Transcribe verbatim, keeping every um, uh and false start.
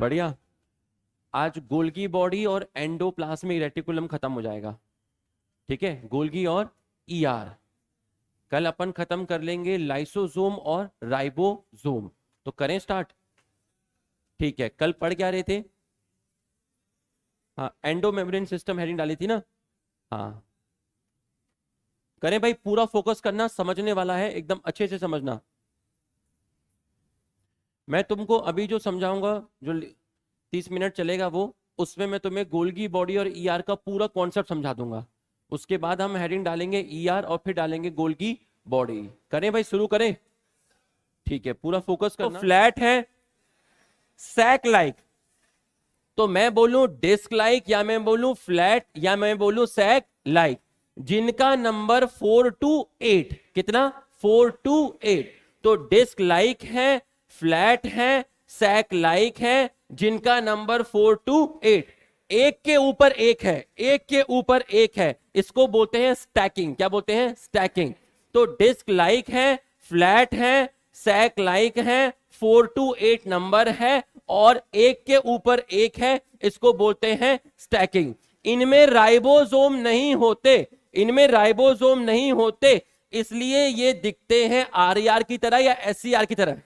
बढ़िया। आज Golgi body और एंडोप्लास्मिक रेटिकुलम खत्म हो जाएगा, ठीक है, गोल्गी और ई आर। कल अपन खत्म कर लेंगे लाइसोजोम और राइबोजोम। तो करें स्टार्ट, ठीक है। कल पढ़ क्या रहे थे? हाँ, एंडोमेम्ब्रेन सिस्टम हेडिंग डाली थी ना। हाँ करें भाई, पूरा फोकस करना, समझने वाला है, एकदम अच्छे से समझना। मैं तुमको अभी जो समझाऊंगा, जो तीस मिनट चलेगा वो, उसमें मैं तुम्हें गोल्गी बॉडी और ई आर का पूरा कॉन्सेप्ट समझा दूंगा। उसके बाद हम हेडिंग डालेंगे ई आर और फिर डालेंगे गोल्गी बॉडी। करें भाई, शुरू करें, ठीक है, पूरा फोकस करना। तो फ्लैट है, सैक लाइक, तो मैं बोलूं डिस्क लाइक या मैं बोलूं फ्लैट या मैं बोलूं सैक लाइक, जिनका नंबर फोर टू एट, कितना? Four two eight. तो डिस्क लाइक है, फ्लैट है, सैक लाइक है, जिनका नंबर फोर टू एट, एक के ऊपर एक है, एक के ऊपर एक है, इसको बोलते हैं स्टैकिंग। क्या बोलते हैं? स्टैकिंग। तो डिस्क लाइक है, फ्लैट है, सैक लाइक है, फोर टू एट नंबर है और एक के ऊपर एक है, इसको बोलते हैं स्टैकिंग। इनमें राइबोसोम नहीं होते, इनमें राइबोसोम नहीं होते, इसलिए ये दिखते हैं आर ई आर की तरह या एस ई आर की तरह।